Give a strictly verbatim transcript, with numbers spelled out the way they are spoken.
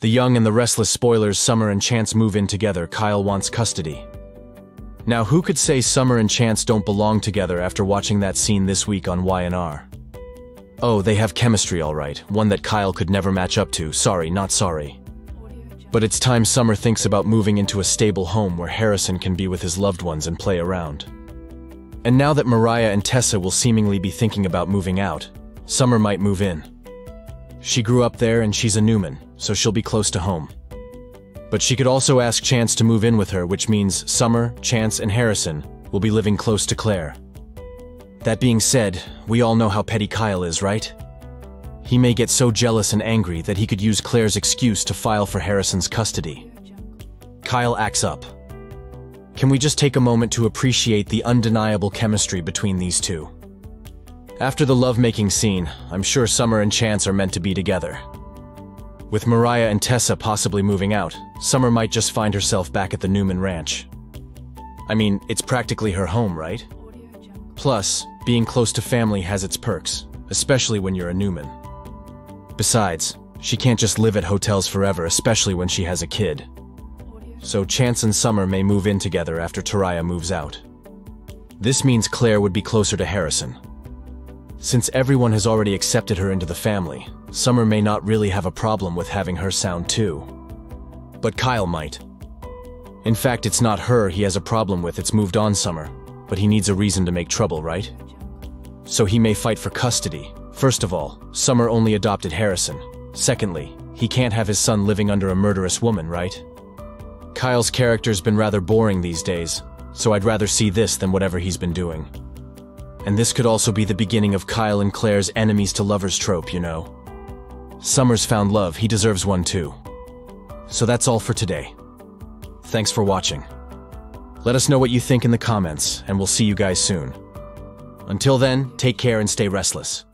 The Young and the Restless spoilers: Summer and Chance move in together. Kyle wants custody. Now who could say Summer and Chance don't belong together after watching that scene this week on Y and R? Oh, they have chemistry all right, one that Kyle could never match up to, sorry not sorry. But it's time Summer thinks about moving into a stable home where Harrison can be with his loved ones and play around. And now that Mariah and Tessa will seemingly be thinking about moving out, Summer might move in. She grew up there and she's a Newman, so she'll be close to home. But she could also ask Chance to move in with her, which means Summer, Chance, and Harrison will be living close to Claire. That being said, we all know how petty Kyle is, right? He may get so jealous and angry that he could use Claire's excuse to file for Harrison's custody. Kyle acts up. Can we just take a moment to appreciate the undeniable chemistry between these two? After the lovemaking scene, I'm sure Summer and Chance are meant to be together. With Mariah and Tessa possibly moving out, Summer might just find herself back at the Newman Ranch. I mean, it's practically her home, right? Plus, being close to family has its perks, especially when you're a Newman. Besides, she can't just live at hotels forever, especially when she has a kid. So Chance and Summer may move in together after Mariah moves out. This means Claire would be closer to Harrison. Since everyone has already accepted her into the family, Summer may not really have a problem with having her sound too. But Kyle might. In fact, it's not her he has a problem with, it's moved on Summer, but he needs a reason to make trouble, right? So he may fight for custody. First of all, Summer only adopted Harrison. Secondly, he can't have his son living under a murderous woman, right? Kyle's character's been rather boring these days, so I'd rather see this than whatever he's been doing. And this could also be the beginning of Kyle and Claire's enemies-to-lovers trope, you know. Summer's found love, he deserves one too. So that's all for today. Thanks for watching. Let us know what you think in the comments, and we'll see you guys soon. Until then, take care and stay restless.